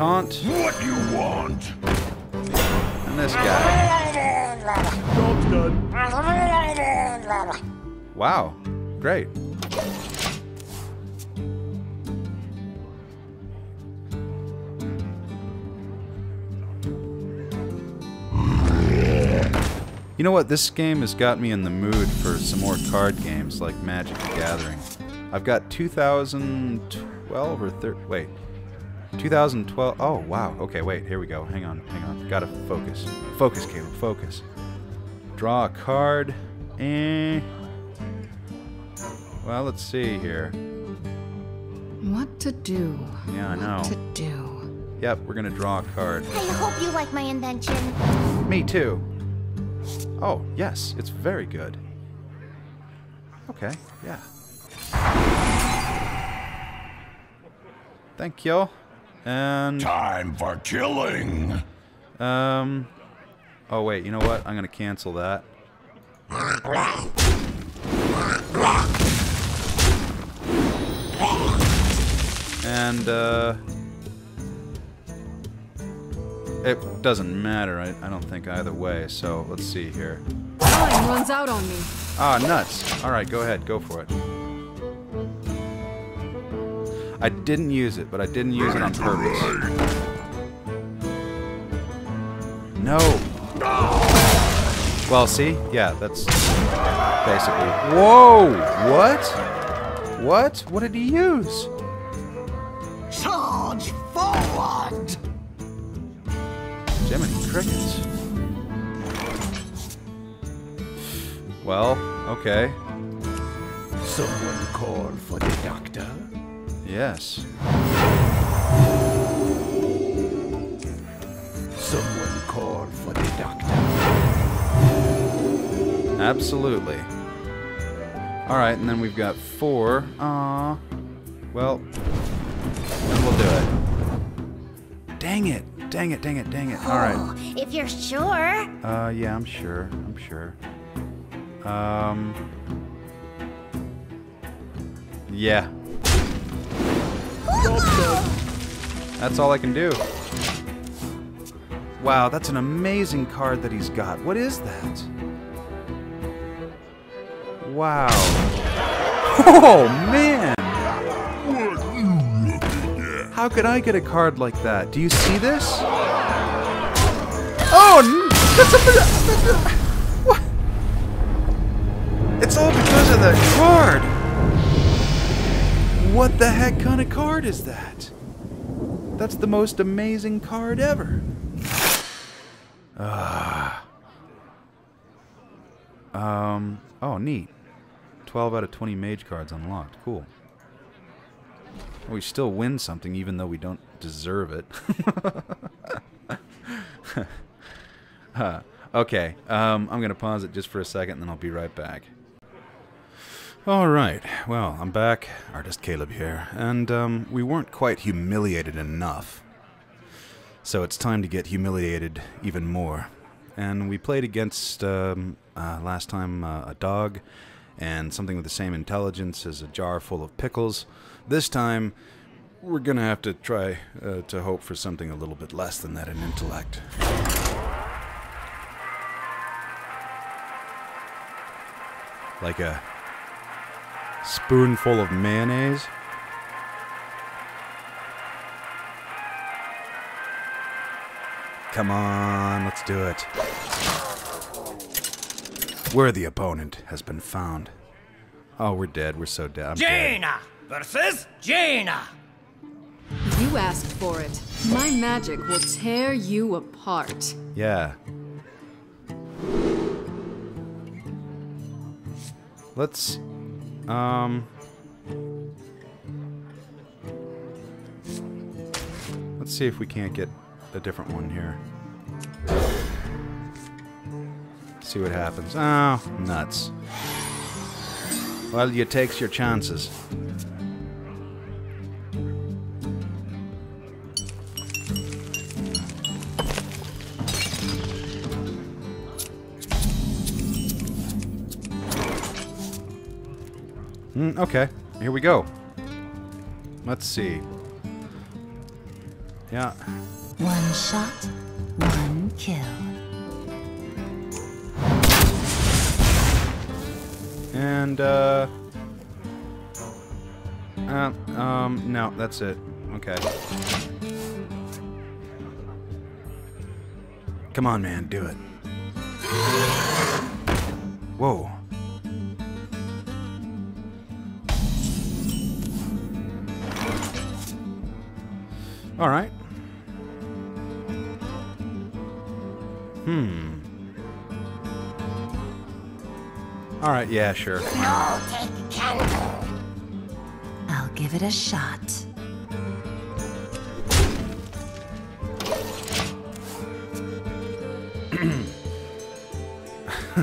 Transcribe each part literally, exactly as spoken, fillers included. taunt. What you want? And this guy. Wow. Great. You know what, this game has got me in the mood for some more card games like Magic: The Gathering. I've got two thousand twelve or thirteen, wait, two thousand twelve, oh wow, okay wait, here we go, hang on, hang on, gotta focus, focus Caleb, focus. Draw a card, eh, well let's see here. What to do, yeah I know. What to do. Yep, we're gonna draw a card. I hope you like my invention. Me too. Oh, yes, it's very good. Okay, yeah. Thank you. And time for killing. Um Oh wait, you know what? I'm gonna cancel that. And uh it doesn't matter, I, I don't think, either way, so let's see here. Time runs out on me. Ah, nuts. Alright, go ahead, go for it. I didn't use it, but I didn't use it on purpose. No! Well, see? Yeah, that's basically... Whoa! What? What? What did he use? Charge forward! Jiminy crickets. Well, okay. Someone call for the doctor? Yes. Someone call for the doctor. Absolutely. Alright, and then we've got four. Aww. Well, then we'll do it. Dang it! Dang it, dang it, dang it. Oh, all right. If you're sure. Uh, yeah, I'm sure. I'm sure. Um. Yeah. That's all I can do. Wow, that's an amazing card that he's got. What is that? Wow. Oh, man. How could I get a card like that? Do you see this? Oh, that's a, what? It's all because of that card. What the heck kind of card is that? That's the most amazing card ever. Ah. Uh, um. Oh, neat. twelve out of twenty mage cards unlocked. Cool. We still win something even though we don't deserve it. uh, okay, um, I'm going to pause it just for a second and then I'll be right back. Alright, well, I'm back. Artist Caleb here. And um, we weren't quite humiliated enough. So it's time to get humiliated even more. And we played against, um, uh, last time, uh, a dog. And something with the same intelligence as a jar full of pickles. This time, we're gonna have to try uh, to hope for something a little bit less than that in intellect. Like a spoonful of mayonnaise. Come on, let's do it. Where the opponent has been found. Oh, we're dead. We're so dead. I'm Jaina dead. Versus Jaina. You asked for it. My magic will tear you apart. Yeah. Let's. Um. Let's see if we can't get a different one here. See what happens. Oh, nuts. Well, you takes your chances. Mm, okay, here we go. Let's see. Yeah. One shot, one kill. And, uh... Uh, um, no, that's it. Okay. Come on, man, do it. Whoa. All right. Hmm. All right, yeah, sure. No, take candle. I'll give it a shot.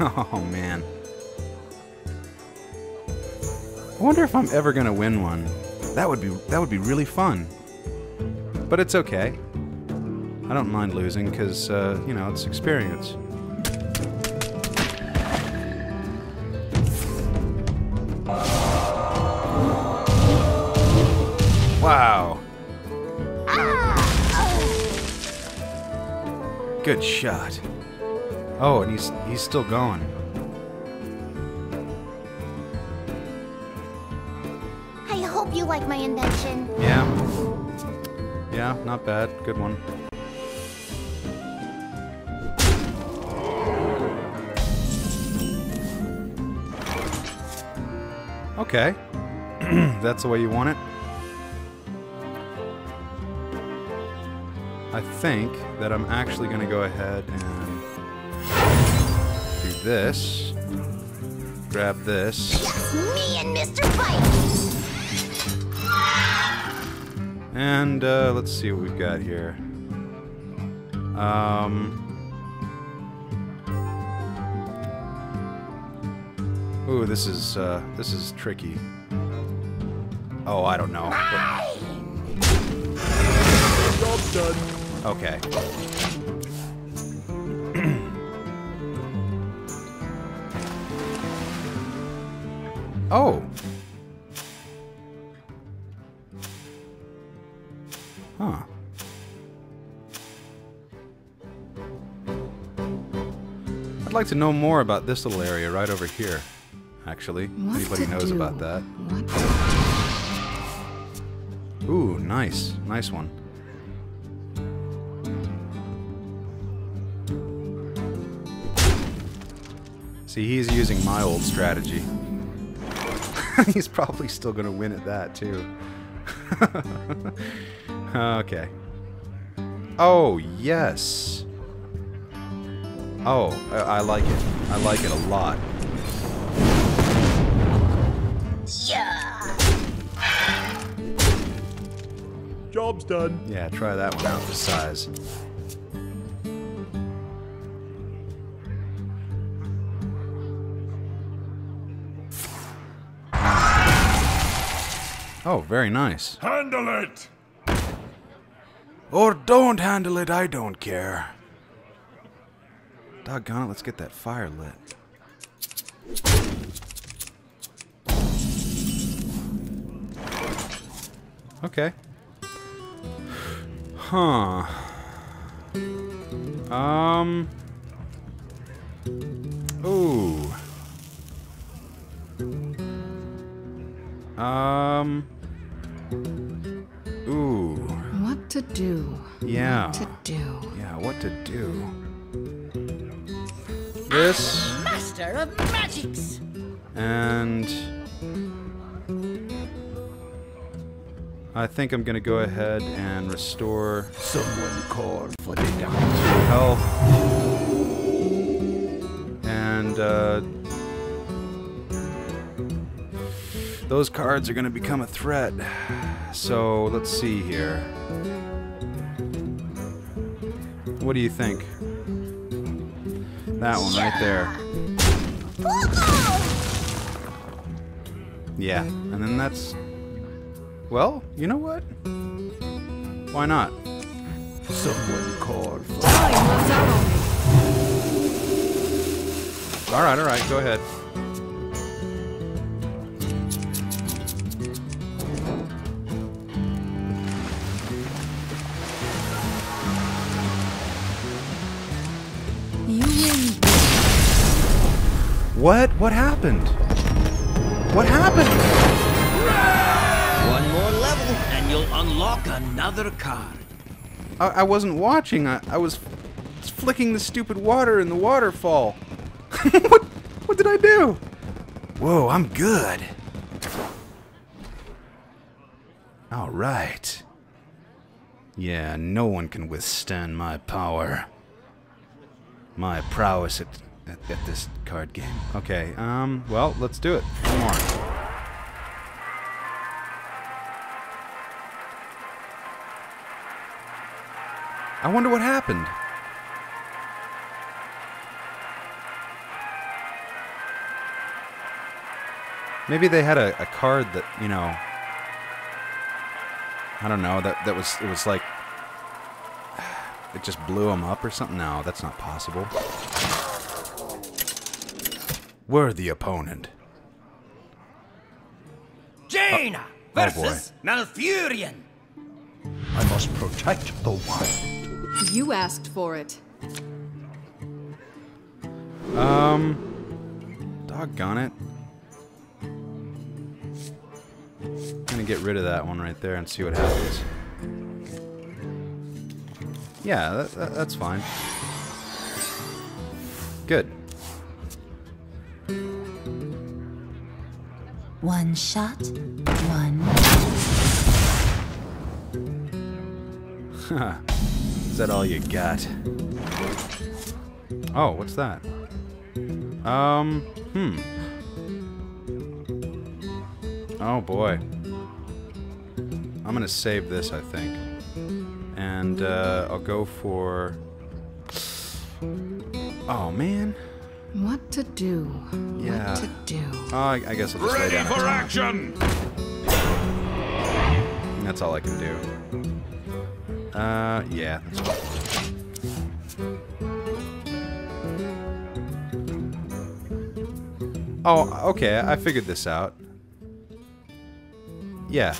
Oh, man. I wonder if I'm ever gonna win one. That would be that would be really fun. But it's okay. I don't mind losing, because, uh, you know, it's experience. Wow. Good shot. Oh, and he's, he's still going. I hope you like my invention. Yeah. Yeah, not bad. Good one. Okay. That's the way you want it. I think that I'm actually going to go ahead and do this. Grab this. That's me and Mister Bike. And uh, let's see what we've got here. Um. Ooh, this is uh, this is tricky. Oh, I don't know. But... Okay. Oh. Huh. I'd like to know more about this little area right over here, actually. What anybody knows do? About that. What? Ooh, nice. Nice one. See, he's using my old strategy. He's probably still going to win at that, too. Okay. Oh, yes. Oh, I, I like it. I like it a lot. Yeah. Job's done. Yeah, try that one out for size. Oh, very nice. Handle it! Or don't handle it, I don't care. Doggone it, let's get that fire lit. Okay. Huh. Um. Ooh. Um... Ooh. What to do? Yeah. What to do? Yeah. What to do? This. I'm the master of magics. And I think I'm gonna go ahead and restore. Someone called for the doctor. Health. And uh, those cards are gonna become a threat. So, let's see here. What do you think? That one right there. Yeah, and then that's... Well, you know what? Why not? Someone called. Alright, alright, go ahead. What? What happened? What happened? One more level, and you'll unlock another card. I, I wasn't watching. I, I was flicking the stupid water in the waterfall. What? What did I do? Whoa! I'm good. All right. Yeah, no one can withstand my power. My prowess at, at, at this card game. Okay, um, well, let's do it. Come on. I wonder what happened. Maybe they had a, a card that, you know... I don't know, that, that was, it was like, it just blew him up or something? No, that's not possible. We're the opponent. Jaina oh, versus oh Malfurion. I must protect the wild. You asked for it. Um, doggone it. Get rid of that one right there and see what happens. Yeah, that, that, that's fine. Good. One shot, one. Is that all you got? Oh, what's that? Um, hmm. Oh boy. I'm gonna save this, I think, and uh, I'll go for. Oh man! What to do? Yeah. What to do? Oh, I, I guess I'll just lay down. Ready for action! That's all I can do. Uh, yeah. That's all. Oh, okay. I figured this out. Yeah.